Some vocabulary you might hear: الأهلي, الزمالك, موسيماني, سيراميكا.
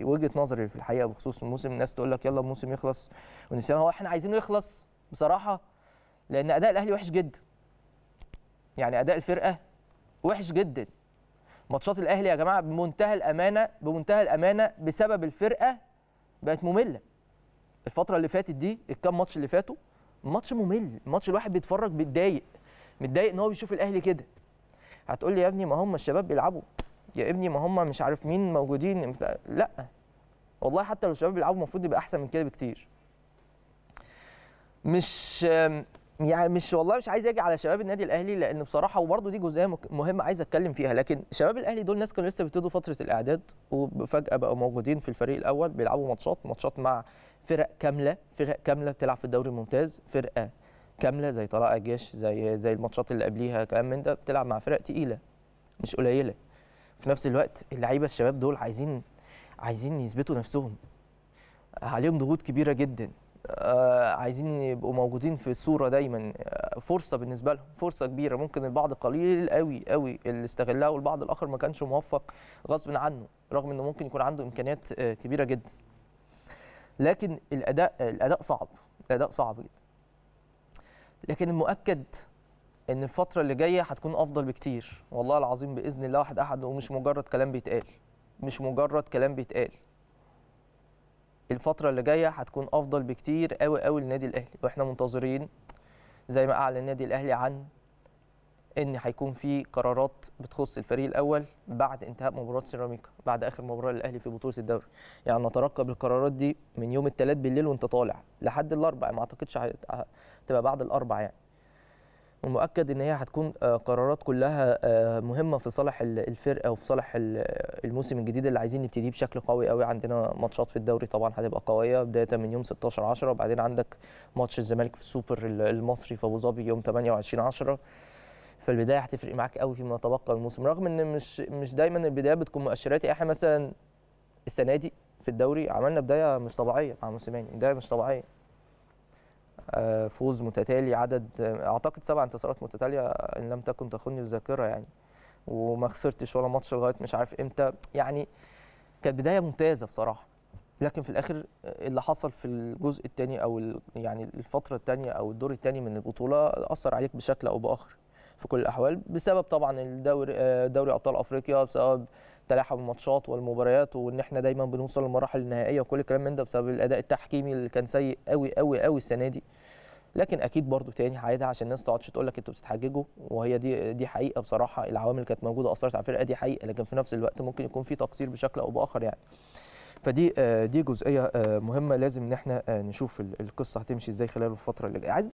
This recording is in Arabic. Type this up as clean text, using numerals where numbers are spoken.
وجهه نظري في الحقيقه بخصوص الموسم. الناس تقول لك يلا الموسم يخلص ونسيان، هو احنا عايزينه يخلص بصراحه، لان اداء الاهلي وحش جدا، يعني اداء الفرقه وحش جدا. ماتشات الاهلي يا جماعه بمنتهى الامانه بسبب الفرقه بقت ممله الفتره اللي فاتت دي. الكام ماتش اللي فاتوا ماتش ممل، ماتش الواحد بيتفرج بيتضايق، متضايق ان هو بيشوف الاهلي كده. هتقول لي يا ابني ما هم الشباب بيلعبوا، يا ابني ما هم مش عارف مين موجودين. لا والله حتى لو الشباب بيلعبوا المفروض يبقى احسن من كده بكتير. مش يعني مش والله مش عايز اجي على شباب النادي الاهلي، لان بصراحه وبرده دي جزئيه مهمه عايز اتكلم فيها، لكن شباب الاهلي دول ناس كانوا لسه بيبتدوا فتره الاعداد وفجاه بقوا موجودين في الفريق الاول، بيلعبوا ماتشات مع فرق كامله، بتلعب في الدوري الممتاز، فرقه كامله زي طلائع الجيش، زي الماتشات اللي قبليها كلام من ده، بتلعب مع فرق تقيله مش قليله. في نفس الوقت اللعيبه الشباب دول عايزين يثبتوا نفسهم، عليهم ضغوط كبيره جدا، عايزين يبقوا موجودين في الصوره دايما. فرصه بالنسبه لهم، فرصه كبيره، ممكن البعض قليل قوي قوي اللي استغلها، والبعض الاخر ما كانش موفق غصب عنه رغم انه ممكن يكون عنده امكانيات كبيره جدا. لكن الاداء صعب، جدا. لكن المؤكد ان الفتره اللي جايه هتكون افضل بكتير والله العظيم باذن الله واحد احد، ومش مجرد كلام بيتقال، الفتره اللي جايه هتكون افضل بكتير قوي قوي للنادي الاهلي. واحنا منتظرين زي ما اعلن النادي الاهلي عن ان هيكون في قرارات بتخص الفريق الاول بعد انتهاء مباراه سيراميكا، بعد اخر مباراه للاهلي في بطوله الدوري. يعني نترقب القرارات دي من يوم الثلاث بالليل وانت طالع لحد الاربع، ما اعتقدش هتبقى بعد الاربع يعني. المؤكد ان هي هتكون قرارات كلها مهمه في صالح الفرقه وفي صالح الموسم الجديد اللي عايزين نبتديه بشكل قوي قوي. عندنا ماتشات في الدوري طبعا هتبقى قويه بدايه من يوم 16/10، وبعدين عندك ماتش الزمالك في السوبر المصري في ابو ظبي يوم 28/10. فالبدايه هتفرق معاك قوي فيما يتبقى من الموسم، رغم ان مش دايما البدايه بتكون مؤشراتي. احنا مثلا السنه دي في الدوري عملنا بدايه مش طبيعيه مع موسيماني، بدايه مش طبيعيه، فوز متتالي، عدد اعتقد 7 انتصارات متتاليه ان لم تكن تخني الذاكره يعني، وما خسرتش ولا ماتش لغايه مش عارف امتى، يعني كانت بدايه ممتازه بصراحه. لكن في الاخر اللي حصل في الجزء الثاني او يعني الفتره الثانيه او الدور الثاني من البطوله اثر عليك بشكل او باخر في كل الاحوال، بسبب طبعا دوري ابطال افريقيا، بسبب تلاحم الماتشات والمباريات، وان احنا دايما بنوصل للمراحل النهائيه وكل الكلام من ده، بسبب الاداء التحكيمي اللي كان سيء قوي قوي قوي السنه دي. لكن اكيد برضو تاني هعيدها عشان الناس ما تقعدش تقول لك انتوا بتتحججوا، وهي دي حقيقه بصراحه. العوامل اللي كانت موجوده اثرت على الفرقه دي حقيقه، لكن في نفس الوقت ممكن يكون في تقصير بشكل او باخر يعني. فدي جزئيه مهمه لازم ان احنا نشوف القصه هتمشي ازاي خلال الفتره اللي جايه.